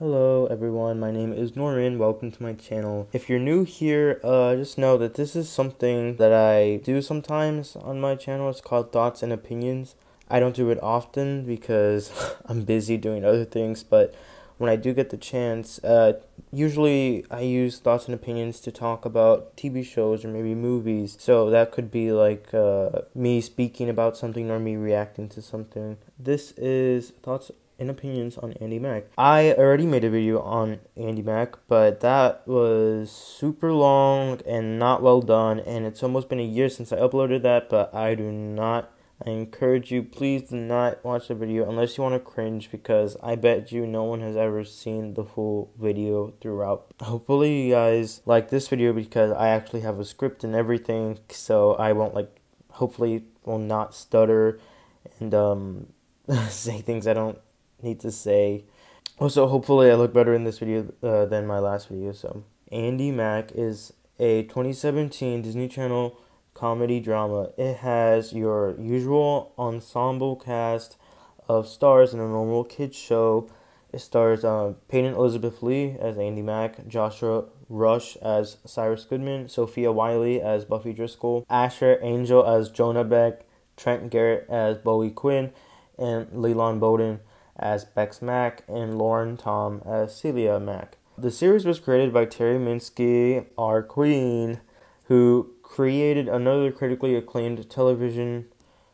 Hello everyone, my name is Norman, welcome to my channel. If you're new here, just know that this is something that I do sometimes on my channel. It's called Thoughts and Opinions. I don't do it often because I'm busy doing other things, but when I do get the chance, usually I use Thoughts and Opinions to talk about TV shows or maybe movies. So that could be like me speaking about something or me reacting to something. This is Thoughts and Opinions on Andi Mack. I already made a video on Andi Mack, but that was super long and not well done, and it's almost been a year since I uploaded that, but I encourage you, please do not watch the video unless you want to cringe, because I bet you no one has ever seen the full video throughout. Hopefully you guys like this video, because I actually have a script and everything, so I won't, like, hopefully will not stutter and say things I don't need to say. Also, hopefully I look better in this video than my last video. So Andi Mack is a 2017 Disney Channel comedy drama. It has your usual ensemble cast of stars in a normal kids show. It stars Peyton Elizabeth Lee as Andi Mack, Joshua Rush as Cyrus Goodman, Sofia Wylie as Buffy Driscoll, Asher Angel as Jonah Beck, Trent Garrett as Bowie Quinn, and Lilan Bowden as Bex Mack, and Lauren Tom as Celia Mack. The series was created by Terry Minsky, our queen, who created another critically acclaimed television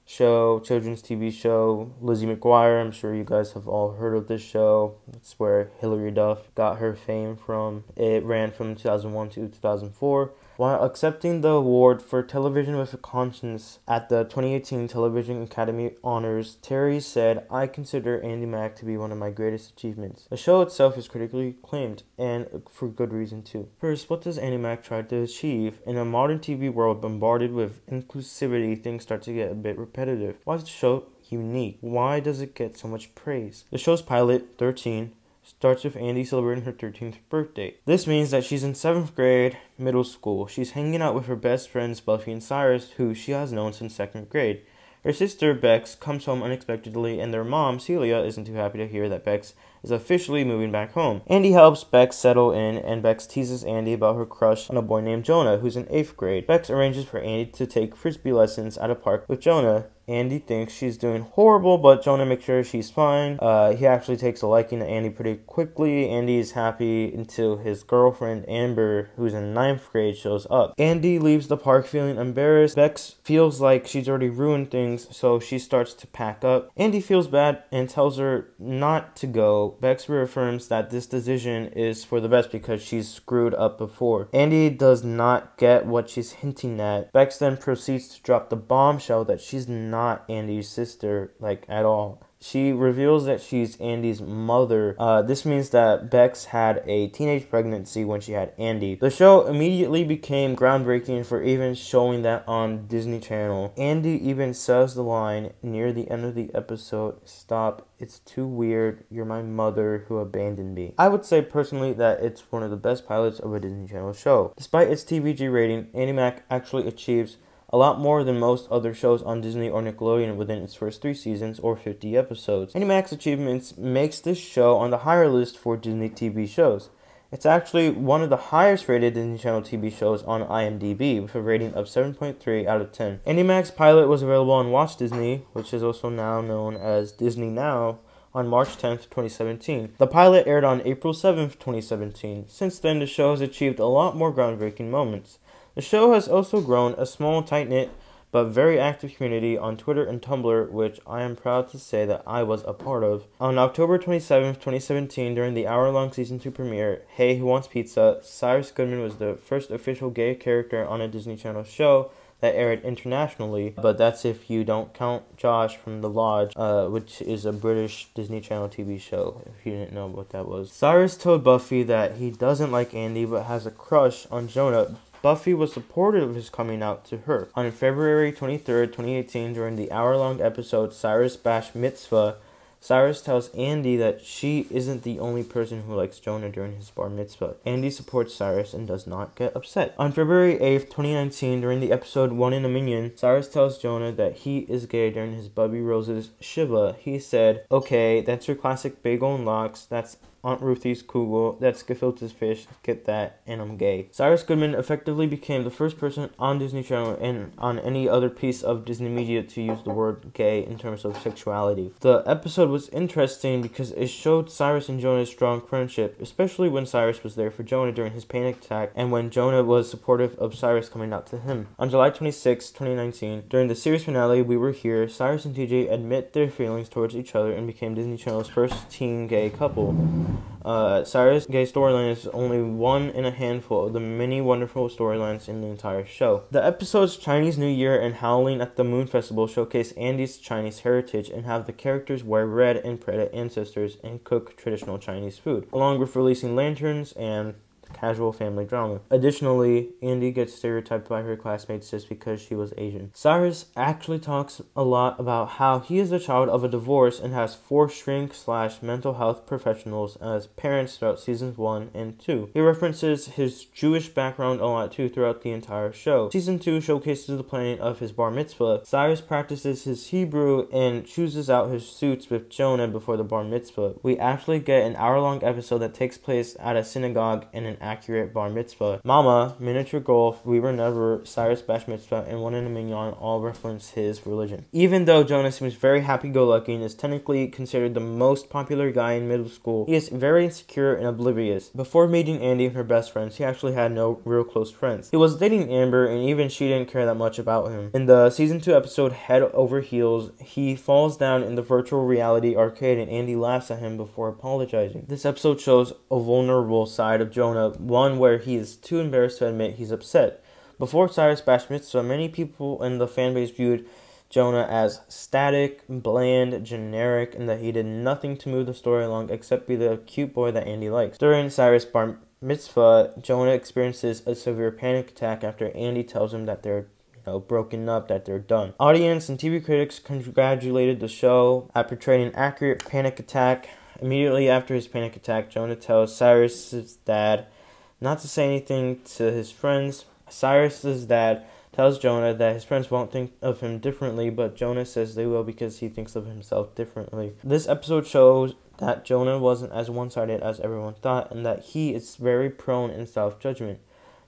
show, children's TV show, Lizzie McGuire. I'm sure you guys have all heard of this show. It's where Hilary Duff got her fame from. It ran from 2001 to 2004. While accepting the award for Television with a Conscience at the 2018 Television Academy Honors, Terry said, "I consider Andi Mack to be one of my greatest achievements." The show itself is critically acclaimed, and for good reason too. First, what does Andi Mack try to achieve? In a modern TV world bombarded with inclusivity, things start to get a bit repetitive. Why is the show unique? Why does it get so much praise? The show's pilot, 13, starts with Andi celebrating her 13th birthday. This means that she's in 7th grade, middle school. She's hanging out with her best friends Buffy and Cyrus, who she has known since 2nd grade. Her sister, Bex, comes home unexpectedly, and their mom, Celia, isn't too happy to hear that Bex is officially moving back home. Andi helps Bex settle in, and Bex teases Andi about her crush on a boy named Jonah, who's in 8th grade. Bex arranges for Andi to take Frisbee lessons at a park with Jonah. Andi thinks she's doing horrible, but Jonah makes sure she's fine. He actually takes a liking to Andi pretty quickly. Andi is happy until his girlfriend, Amber, who's in 9th grade, shows up. Andi leaves the park feeling embarrassed. Bex feels like she's already ruined things, so she starts to pack up. Andi feels bad and tells her not to go. Bex reaffirms that this decision is for the best because she's screwed up before. Andi does not get what she's hinting at. Bex then proceeds to drop the bombshell that she's not Andi's sister, like, at all. She reveals that she's Andi's mother. This means that Bex had a teenage pregnancy when she had Andi. The show immediately became groundbreaking for even showing that on Disney Channel. Andi even says the line near the end of the episode, "Stop, it's too weird, you're my mother who abandoned me." I would say personally that it's one of the best pilots of a Disney Channel show. Despite its TVG rating, Andi Mack actually achieves a lot more than most other shows on Disney or Nickelodeon within its first 3 seasons or 50 episodes. Andi Mack's achievements makes this show on the higher list for Disney TV shows. It's actually one of the highest rated Disney Channel TV shows on IMDb, with a rating of 7.3 out of 10. Andi Mack's pilot was available on Watch Disney, which is also now known as Disney Now, on March 10th, 2017. The pilot aired on April 7th, 2017. Since then, the show has achieved a lot more groundbreaking moments. The show has also grown a small, tight-knit, but very active community on Twitter and Tumblr, which I am proud to say that I was a part of. On October 27th, 2017, during the hour-long Season 2 premiere, Hey, Who Wants Pizza?, Cyrus Goodman was the first official gay character on a Disney Channel show that aired internationally, but that's if you don't count Josh from The Lodge, which is a British Disney Channel TV show, if you didn't know what that was. Cyrus told Buffy that he doesn't like Andi but has a crush on Jonah. Buffy was supportive of his coming out to her. On February 23rd, 2018, during the hour-long episode Cyrus Bash Mitzvah, Cyrus tells Andi that she isn't the only person who likes Jonah during his bar mitzvah. Andi supports Cyrus and does not get upset. On February 8th, 2019, during the episode One in a Million, Cyrus tells Jonah that he is gay during his Bubby Rose's Shiva. He said, "Okay, that's your classic bagel and lox, that's Aunt Ruthie's Kugel, that's gefilte fish, get that, and I'm gay. Cyrus Goodman effectively became the first person on Disney Channel and on any other piece of Disney media to use the word gay in terms of sexuality. The episode was interesting because it showed Cyrus and Jonah's strong friendship, especially when Cyrus was there for Jonah during his panic attack and when Jonah was supportive of Cyrus coming out to him. On July 26, 2019, during the series finale We Were Here, Cyrus and TJ admit their feelings towards each other and became Disney Channel's first teen gay couple. Cyrus' gay storyline is only one in a handful of the many wonderful storylines in the entire show. The episodes Chinese New Year and Howling at the Moon Festival showcase Andy's Chinese heritage and have the characters wear red and Prada ancestors and cook traditional Chinese food, along with releasing lanterns and casual family drama. Additionally, Andy gets stereotyped by her classmates just because she was Asian. Cyrus actually talks a lot about how he is the child of a divorce and has four shrink/mental health professionals as parents throughout seasons 1 and 2. He references his Jewish background a lot too throughout the entire show. Season 2 showcases the planning of his bar mitzvah. Cyrus practices his Hebrew and chooses out his suits with Jonah before the bar mitzvah. We actually get an hour-long episode that takes place at a synagogue and an accurate bar mitzvah. Mama, Miniature Golf, We Were Never, Cyrus Bash Mitzvah, and One in a Mignon all reference his religion. Even though Jonah seems very happy-go-lucky and is technically considered the most popular guy in middle school, he is very insecure and oblivious. Before meeting Andy and her best friends, he actually had no real close friends. He was dating Amber, and even she didn't care that much about him. In the season 2 episode Head Over Heels, he falls down in the virtual reality arcade and Andy laughs at him before apologizing. This episode shows a vulnerable side of Jonah, one where he is too embarrassed to admit he's upset. Before Cyrus Bash Mitzvah, many people in the fanbase viewed Jonah as static, bland, generic, and that he did nothing to move the story along except be the cute boy that Andy likes. During Cyrus Bar Mitzvah, Jonah experiences a severe panic attack after Andy tells him that they're broken up, that they're done. Audience and TV critics congratulated the show at portraying an accurate panic attack. Immediately after his panic attack, Jonah tells Cyrus's dad not to say anything to his friends. Cyrus's dad tells Jonah that his friends won't think of him differently, but Jonah says they will because he thinks of himself differently. This episode shows that Jonah wasn't as one-sided as everyone thought and that he is very prone in self-judgment.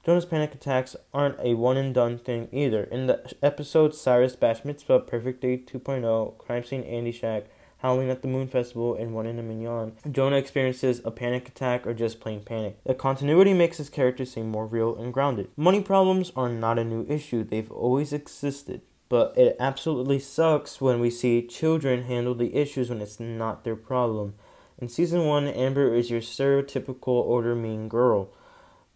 Jonah's panic attacks aren't a one-and-done thing either. In the episode Cyrus Bash Mitzvah, Perfect Day 2.0, Crime Scene Andy Shack, Howling at the Moon Festival, and One in a Mignon, Jonah experiences a panic attack or just plain panic. The continuity makes his character seem more real and grounded. Money problems are not a new issue, they've always existed, but it absolutely sucks when we see children handle the issues when it's not their problem. In season 1, Amber is your stereotypical older mean girl,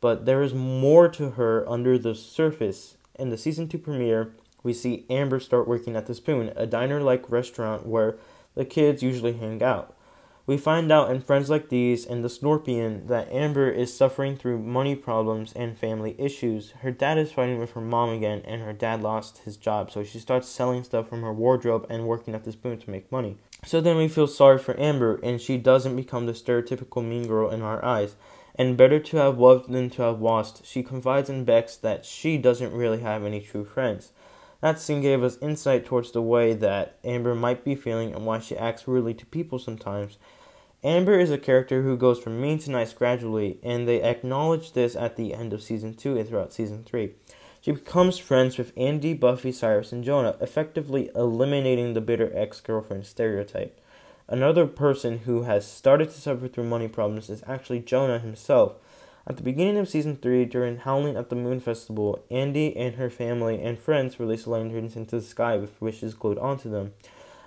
but there is more to her under the surface. In the season 2 premiere, we see Amber start working at The Spoon, a diner-like restaurant where the kids usually hang out. We find out in Friends Like These and The Snorpian that Amber is suffering through money problems and family issues. Her dad is fighting with her mom again, and her dad lost his job, so she starts selling stuff from her wardrobe and working at The Spoon to make money. So then we feel sorry for Amber, and she doesn't become the stereotypical mean girl in our eyes. And better to have loved than to have lost, she confides in Bex that she doesn't really have any true friends. That scene gave us insight towards the way that Amber might be feeling and why she acts rudely to people sometimes. Amber is a character who goes from mean to nice gradually, and they acknowledge this at the end of Season 2 and throughout Season 3. She becomes friends with Andy, Buffy, Cyrus, and Jonah, effectively eliminating the bitter ex-girlfriend stereotype. Another person who has started to suffer through money problems is actually Jonah himself. At the beginning of Season 3, during Howling at the Moon Festival, Andy and her family and friends release lanterns into the sky with wishes glued onto them.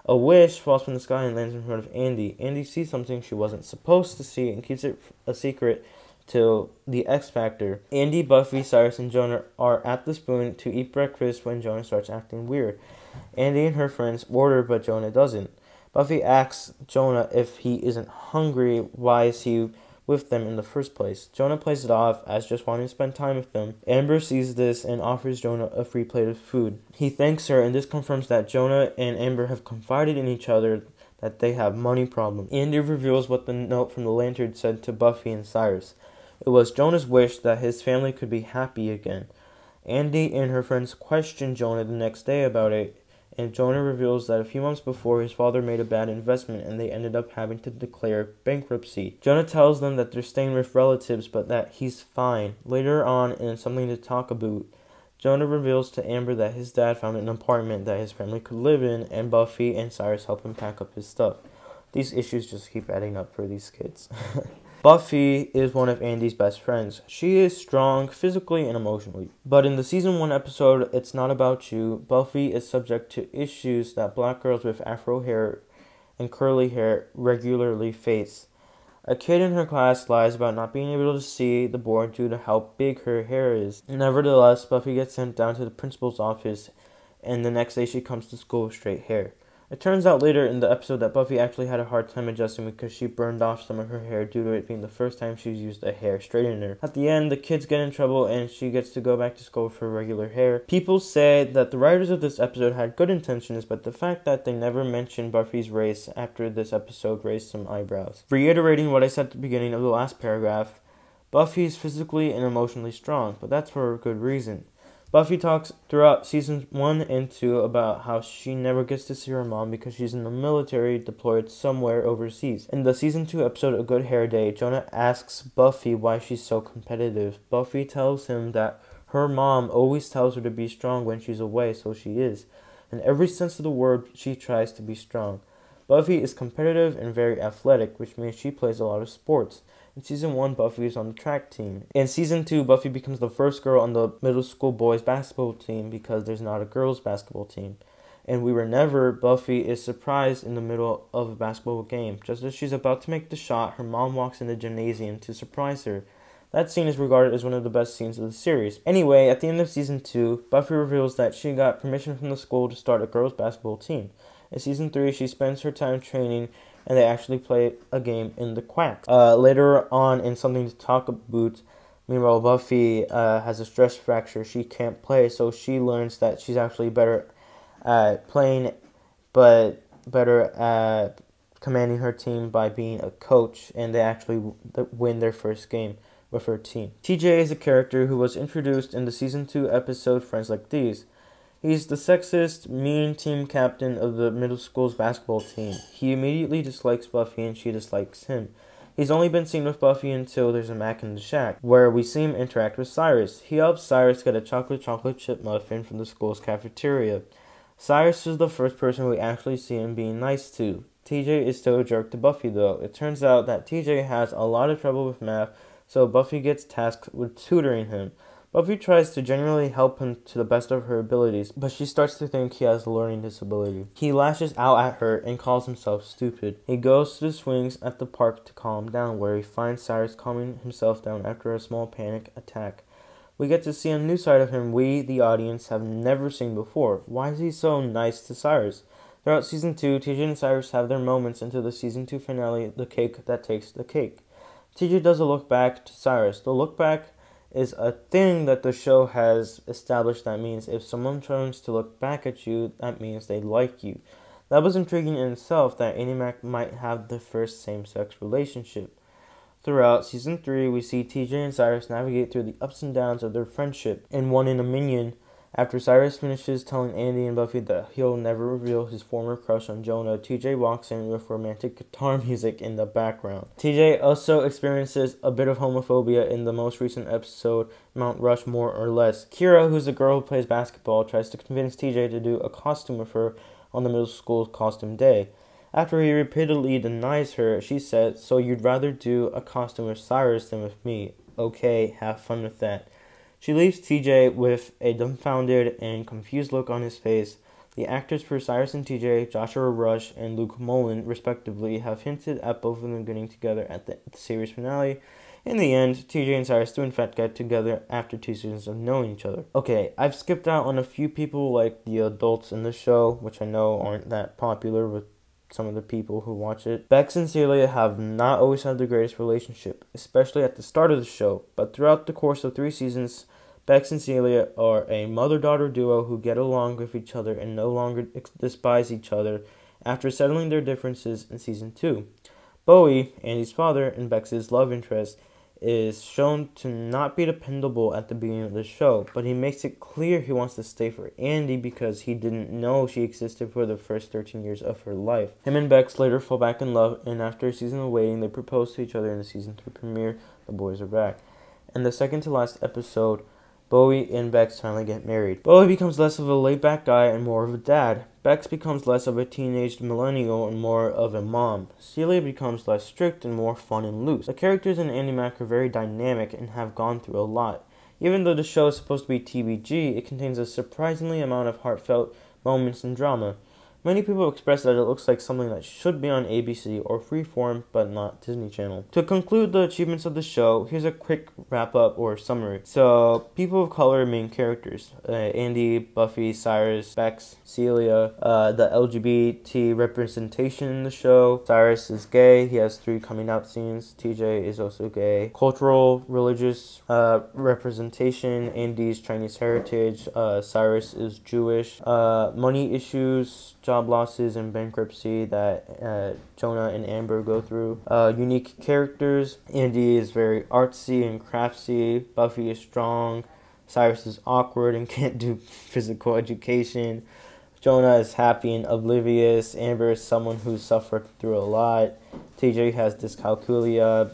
A wish falls from the sky and lands in front of Andy. Andy sees something she wasn't supposed to see and keeps it a secret till the X Factor. Andy, Buffy, Cyrus, and Jonah are at The Spoon to eat breakfast when Jonah starts acting weird. Andy and her friends order, but Jonah doesn't. Buffy asks Jonah if he isn't hungry, why is he with them in the first place. Jonah plays it off as just wanting to spend time with them. Amber sees this and offers Jonah a free plate of food. He thanks her, and this confirms that Jonah and Amber have confided in each other that they have money problems. Andy reveals what the note from the lantern said to Buffy and Cyrus. It was Jonah's wish that his family could be happy again. Andy and her friends question Jonah the next day about it, and Jonah reveals that a few months before, his father made a bad investment and they ended up having to declare bankruptcy. Jonah tells them that they're staying with relatives, but that he's fine. Later on, in Something to Talk About, Jonah reveals to Amber that his dad found an apartment that his family could live in, and Buffy and Cyrus help him pack up his stuff. These issues just keep adding up for these kids. Buffy is one of Andy's best friends. She is strong physically and emotionally. But in the season 1 episode, It's Not About You, Buffy is subject to issues that black girls with afro hair and curly hair regularly face. A kid in her class lies about not being able to see the board due to how big her hair is. Nevertheless, Buffy gets sent down to the principal's office, and the next day she comes to school with straight hair. It turns out later in the episode that Buffy actually had a hard time adjusting because she burned off some of her hair due to it being the first time she's used a hair straightener. At the end, the kids get in trouble and she gets to go back to school for regular hair. People say that the writers of this episode had good intentions, but the fact that they never mentioned Buffy's race after this episode raised some eyebrows. Reiterating what I said at the beginning of the last paragraph, Buffy is physically and emotionally strong, but that's for a good reason. Buffy talks throughout seasons 1 and 2 about how she never gets to see her mom because she's in the military, deployed somewhere overseas. In the season 2 episode, A Good Hair Day, Jonah asks Buffy why she's so competitive. Buffy tells him that her mom always tells her to be strong when she's away, so she is. In every sense of the word, she tries to be strong. Buffy is competitive and very athletic, which means she plays a lot of sports. In Season 1, Buffy is on the track team. In Season 2, Buffy becomes the first girl on the middle school boys basketball team because there's not a girls basketball team. In We Were Never, Buffy is surprised in the middle of a basketball game. Just as she's about to make the shot, her mom walks in the gymnasium to surprise her. That scene is regarded as one of the best scenes of the series. Anyway, at the end of Season 2, Buffy reveals that she got permission from the school to start a girls basketball team. In Season 3, she spends her time training, and they actually play a game in the quack. Later on in Something to Talk About, meanwhile, Buffy has a stress fracture. She can't play, so she learns that she's actually better at playing, but better at commanding her team by being a coach, and they actually win their first game with her team. TJ is a character who was introduced in the Season 2 episode Friends Like These. He's the sexist, mean team captain of the middle school's basketball team. He immediately dislikes Buffy and she dislikes him. He's only been seen with Buffy until There's a Mac in the Shack, where we see him interact with Cyrus. He helps Cyrus get a chocolate chip muffin from the school's cafeteria. Cyrus is the first person we actually see him being nice to. TJ is still a jerk to Buffy though. It turns out that TJ has a lot of trouble with math, so Buffy gets tasked with tutoring him. Buffy tries to genuinely help him to the best of her abilities, but she starts to think he has a learning disability. He lashes out at her and calls himself stupid. He goes to the swings at the park to calm down, where he finds Cyrus calming himself down after a small panic attack. We get to see a new side of him we, the audience, have never seen before. Why is he so nice to Cyrus? Throughout Season 2, TJ and Cyrus have their moments until the Season 2 finale, The Cake That Takes the Cake. TJ does a look back to Cyrus. The look back is a thing that the show has established that means if someone turns to look back at you, that means they like you. That was intriguing in itself that Andi Mack might have the first same-sex relationship. Throughout Season 3, we see TJ and Cyrus navigate through the ups and downs of their friendship. In One in a Minion, after Cyrus finishes telling Andy and Buffy that he'll never reveal his former crush on Jonah, TJ walks in with romantic guitar music in the background. TJ also experiences a bit of homophobia in the most recent episode, Mount Rushmore or Less. Kira, who's a girl who plays basketball, tries to convince TJ to do a costume with her on the middle school costume day. After he repeatedly denies her, she says, "So you'd rather do a costume with Cyrus than with me? Okay, have fun with that." She leaves TJ with a dumbfounded and confused look on his face. The actors for Cyrus and TJ, Joshua Rush and Luke Mullen, respectively, have hinted at both of them getting together at the series finale. In the end, TJ and Cyrus do in fact get together after 2 seasons of knowing each other. Okay, I've skipped out on a few people like the adults in the show, which I know aren't that popular with some of the people who watch it. Bex and Celia have not always had the greatest relationship, especially at the start of the show, but throughout the course of 3 seasons, Bex and Celia are a mother-daughter duo who get along with each other and no longer despise each other after settling their differences in Season 2. Bowie, Andy's father, and Bex's love interest, is shown to not be dependable at the beginning of the show, but he makes it clear he wants to stay for Andi because he didn't know she existed for the first 13 years of her life. Him and Bex later fall back in love, and after a season of waiting, they propose to each other in the season 3 premiere, The Boys Are Back. In the second to last episode, Bowie and Bex finally get married. Bowie becomes less of a laid-back guy and more of a dad. Bex becomes less of a teenage millennial and more of a mom. Celia becomes less strict and more fun and loose. The characters in Andi Mack are very dynamic and have gone through a lot. Even though the show is supposed to be TBG, it contains a surprisingly amount of heartfelt moments and drama. Many people express that it looks like something that should be on ABC or Freeform, but not Disney Channel. To conclude the achievements of the show, here's a quick wrap-up or summary. So, people of color are main characters. Andi, Buffy, Cyrus, Bex, Celia. The LGBT representation in the show. Cyrus is gay. He has 3 coming-out scenes. TJ is also gay. Cultural, religious representation. Andi's Chinese heritage. Cyrus is Jewish. Money issues, job losses and bankruptcy that Jonah and Amber go through. Unique characters. Andi is very artsy and craftsy. Buffy is strong. Cyrus is awkward and can't do physical education. Jonah is happy and oblivious. Amber is someone who's suffered through a lot. TJ has dyscalculia.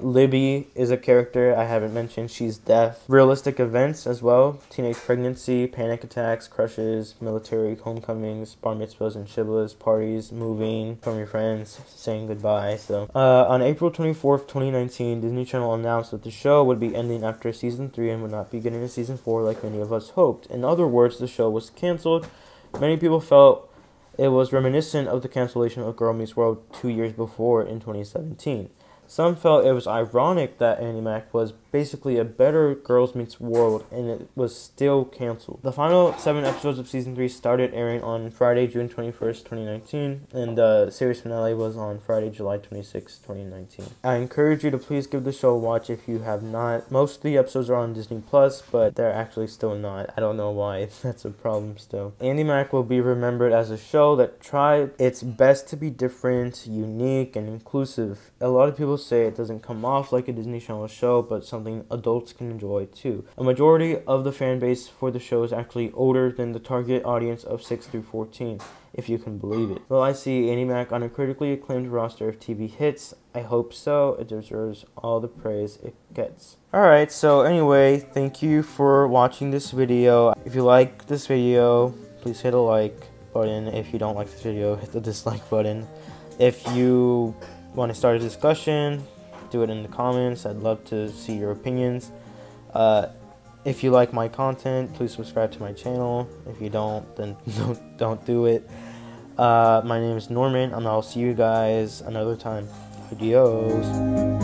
Libby is a character I haven't mentioned. She's deaf. Realistic events as well. Teenage pregnancy, panic attacks, crushes, military homecomings, bar mitzvahs and shibbas, parties, moving from your friends, saying goodbye. So, on April 24th, 2019, Disney Channel announced that the show would be ending after season 3 and would not be getting a season 4 like many of us hoped. In other words, the show was canceled. Many people felt it was reminiscent of the cancellation of Girl Meets World 2 years before in 2017. Some felt it was ironic that Andi Mack was basically a better Girls Meets World and it was still canceled. The final 7 episodes of season 3 started airing on Friday, June 21st, 2019, and the series finale was on Friday, July 26th, 2019. I encourage you to please give the show a watch if you have not. Most of the episodes are on Disney Plus, but they're actually still not. I don't know why that's a problem still. Andi Mack will be remembered as a show that tried its best to be different, unique, and inclusive. A lot of people say it doesn't come off like a Disney Channel show, but something adults can enjoy too. A majority of the fan base for the show is actually older than the target audience of 6 through 14, if you can believe it. Will I see Andi Mack on a critically acclaimed roster of TV hits? I hope so. It deserves all the praise it gets. Alright, so anyway, thank you for watching this video. If you like this video, please hit a like button. If you don't like this video, hit the dislike button. If you want to start a discussion, do it in the comments. I'd love to see your opinions. If you like my content, please subscribe to my channel. If you don't, then don't do it. My name is Norman, and I'll see you guys another time. Adios.